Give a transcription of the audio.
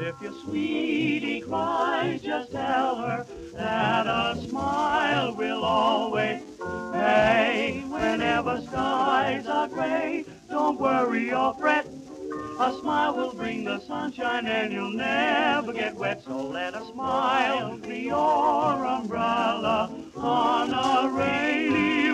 If your sweetie cries, just tell her that a smile will always pay. Whenever skies are gray, don't worry or fret. A smile will bring the sunshine and you'll never get wet. So let a smile be your umbrella on a rainy day.